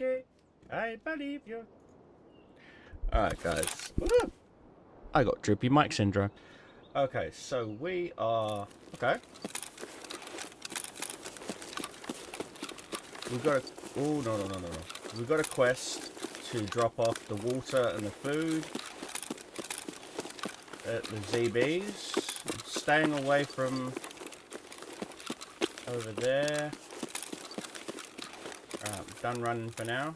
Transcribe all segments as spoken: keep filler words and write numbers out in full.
okay. I believe you. Alright, guys. Woo! I got droopy mic syndrome. Okay, so we are... Okay. We've got a... Oh, no, no, no, no, no. We've got a quest to drop off the water and the food at the Z Bs. I'm staying away from... over there. Alright, I'm done running for now.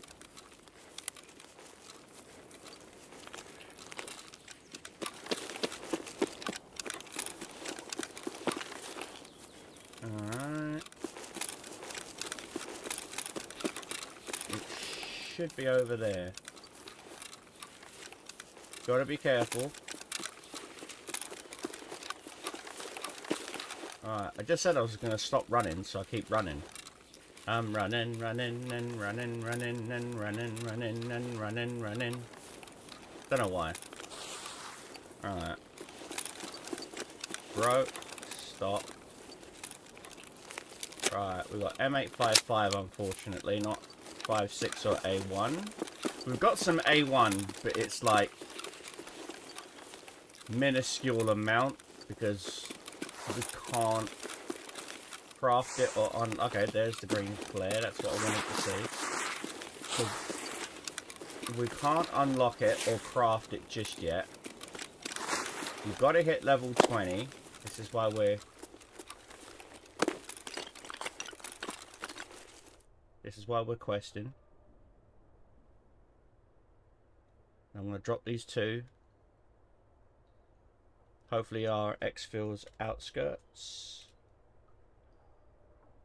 Should be over there. Gotta be careful. Alright, I just said I was gonna stop running, so I keep running. I'm running, running, and running, running, and running, running, and running, running. Don't know why. Alright. Bro, stop. Right, we got M eight fifty-five, unfortunately, not five six or A one. We've got some A one, but it's like minuscule amount because we can't craft it or on. Okay, there's the green flare. That's what I wanted to see. So we can't unlock it or craft it just yet. You've got to hit level twenty. This is why we're. This is why we're questing. I'm going to drop these two. Hopefully our X fills outskirts.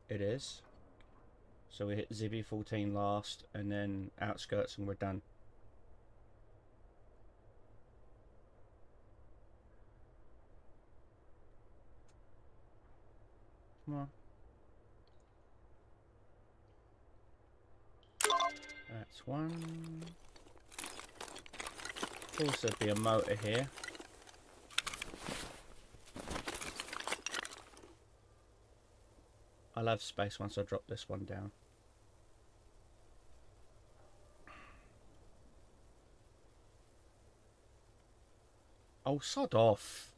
It is. So we hit Z B fourteen last and then outskirts and we're done. Come on. That's one. Also be a motor here. I'll have space once I drop this one down. Oh, sod off.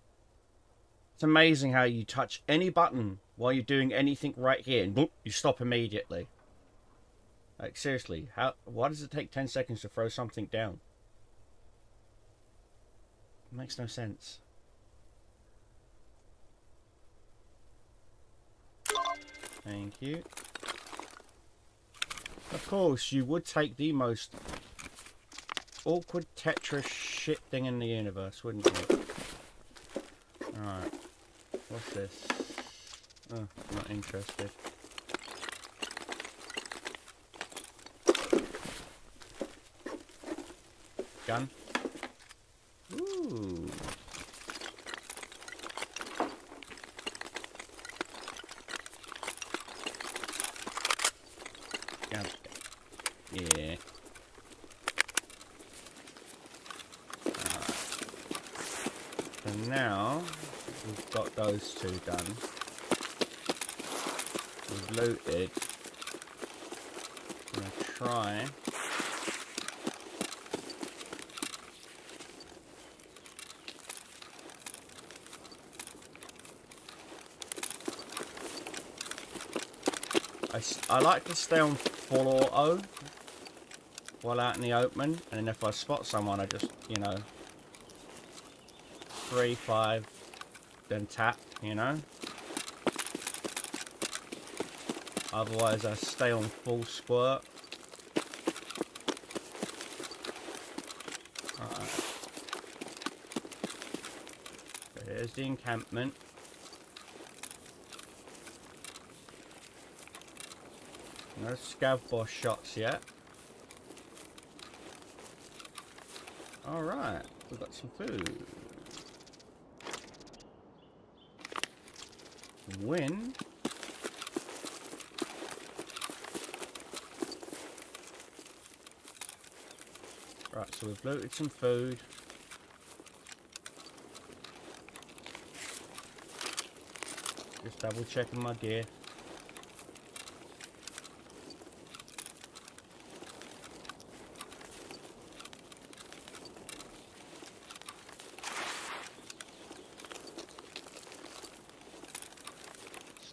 It's amazing how you touch any button while you're doing anything right here and boop, you stop immediately. Like, seriously, how? Why does it take ten seconds to throw something down? It makes no sense. Thank you. Of course, you would take the most awkward Tetris shit thing in the universe, wouldn't you? Alright. What's this? Oh, not interested. Gun. Ooh. Gun. Yeah. Right. So now we've got those two done. We've looted. I'm gonna try. I like to stay on full auto while out in the open, and if I spot someone I just, you know, three, five, then tap, you know. Otherwise I stay on full squirt. Alright. There's the encampment. No scav boss shots yet. Alright, we've got some food. Win. Right, so we've looted some food. Just double checking my gear.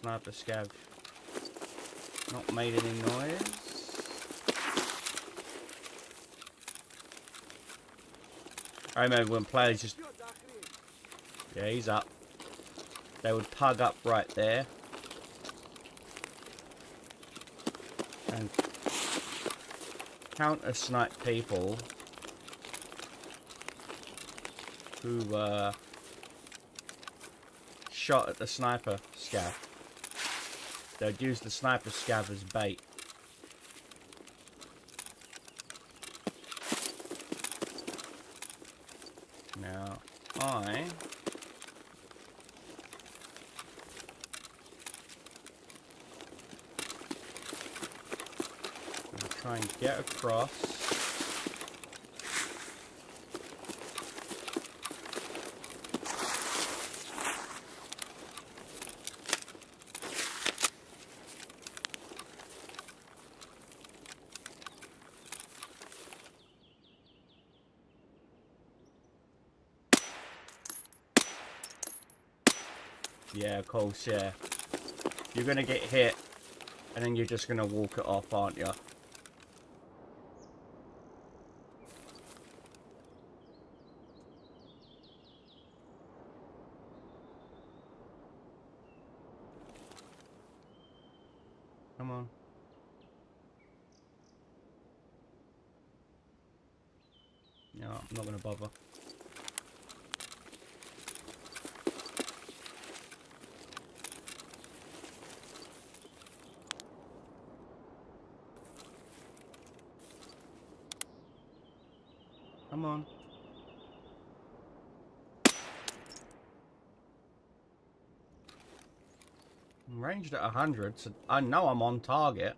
sniper scav. Not made any noise. I remember when players just, yeah, he's up. They would pug up right there and counter snipe people who uh, shot at the sniper scav. They'd use the sniper scav as bait. Now, I will try and get across. Yeah, of course, yeah. You're gonna get hit, and then you're just gonna walk it off, aren't you? Come on. No, I'm not gonna bother. Come on. I'm ranged at one hundred, so I know I'm on target.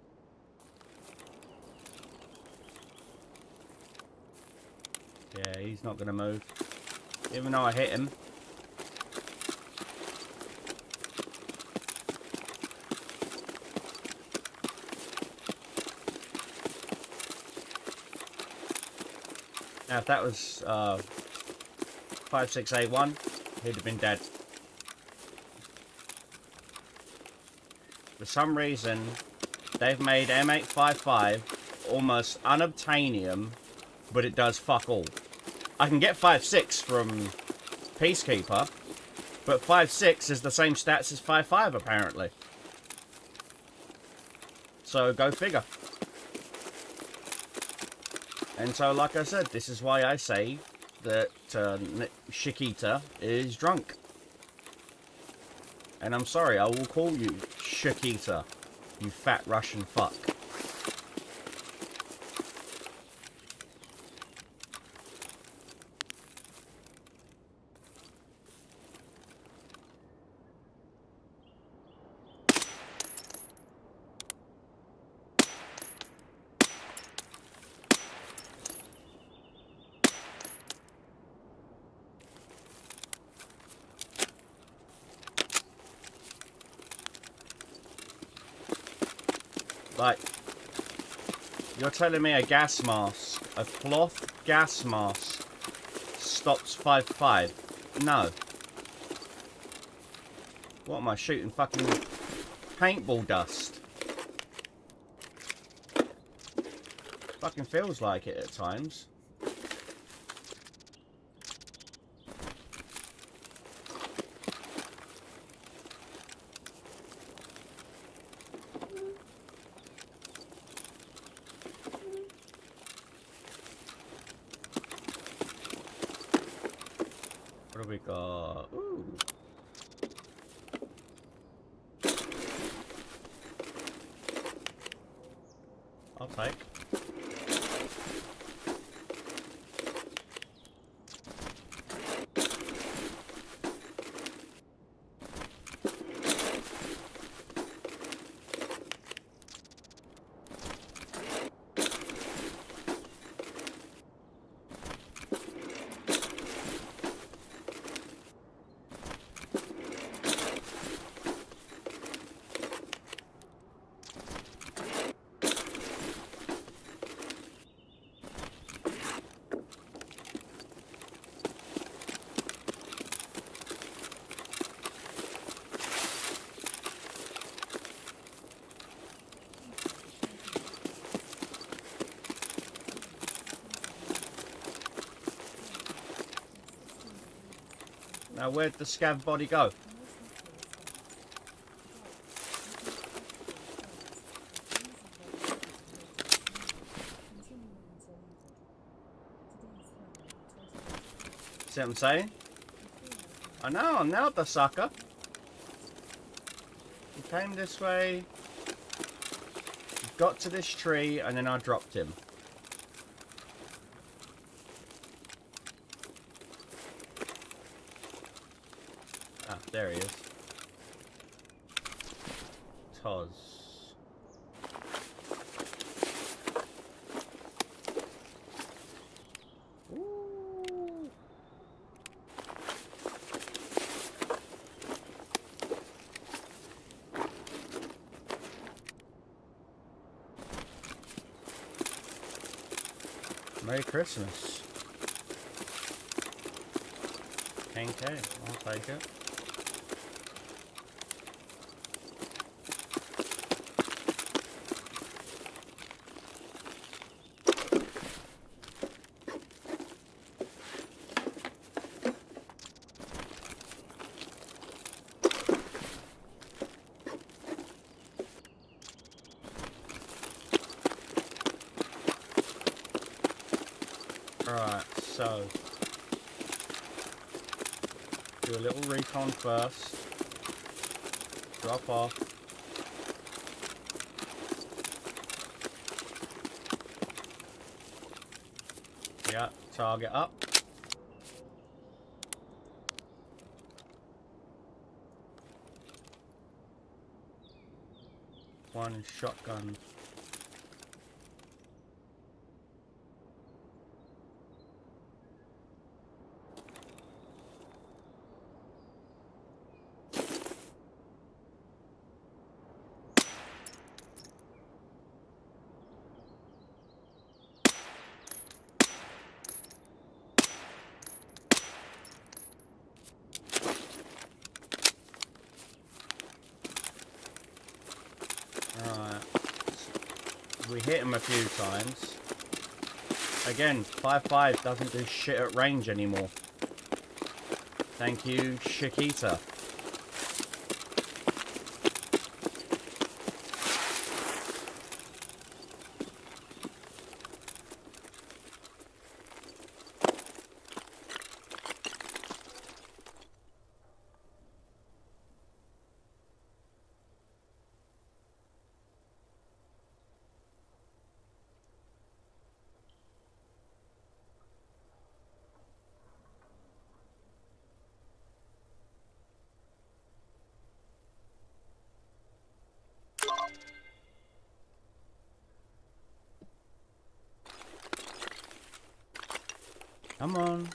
Yeah, he's not going to move. Even though I hit him. Now, if that was uh, five six A one, he'd have been dead. For some reason, they've made M eight fifty-five almost unobtainium, but it does fuck all. I can get five six from Peacekeeper, but five six is the same stats as five five, apparently. So, go figure. And so, like I said, this is why I say that uh, Shikita is drunk. And I'm sorry, I will call you Shikita, you fat Russian fuck. Like, you're telling me a gas mask, a cloth gas mask, stops five five? No. What am I shooting? Fucking paintball dust. Fucking feels like it at times. What have we got? Ooh. I'll take. Now, where'd the scav body go? See what I'm saying? I know, I nailed the sucker. He came this way, got to this tree, and then I dropped him. Ah, there he is. Toz. Merry Christmas. ten K, I'll take it. So, do a little recon first, drop off, yeah, target up, one shotgun. We hit him a few times. Again, five five doesn't do shit at range anymore. Thank you, Shikita. Come on.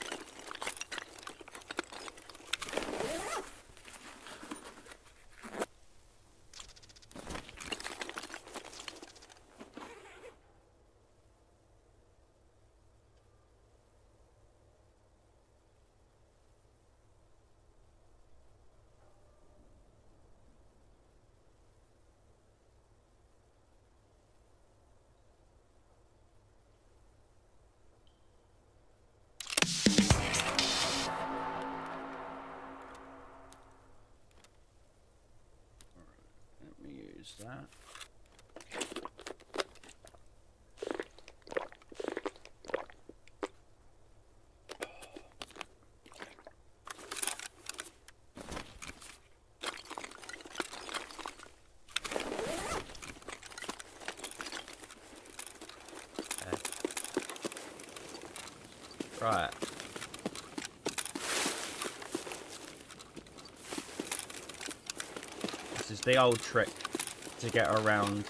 That. Okay. Right. This is the old trick. To get around.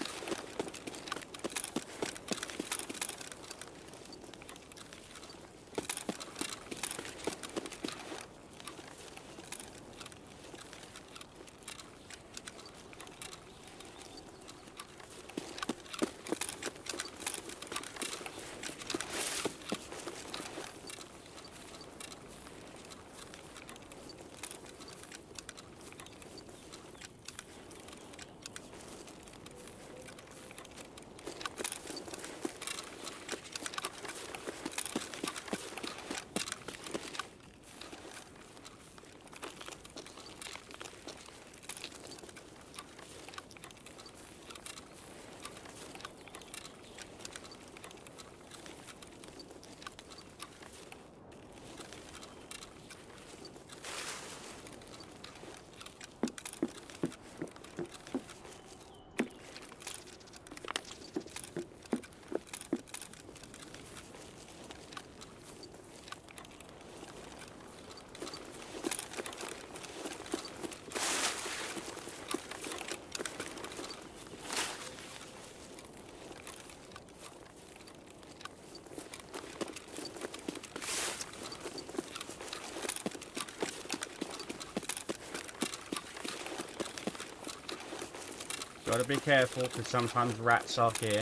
Gotta be careful, because sometimes rats are here.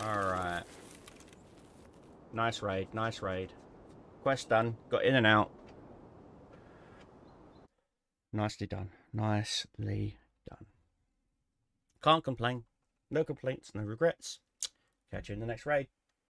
Alright. Nice raid, nice raid. Quest done. Got in and out. Nicely done. Nicely done. Can't complain. No complaints, no regrets. Catch you in the next raid.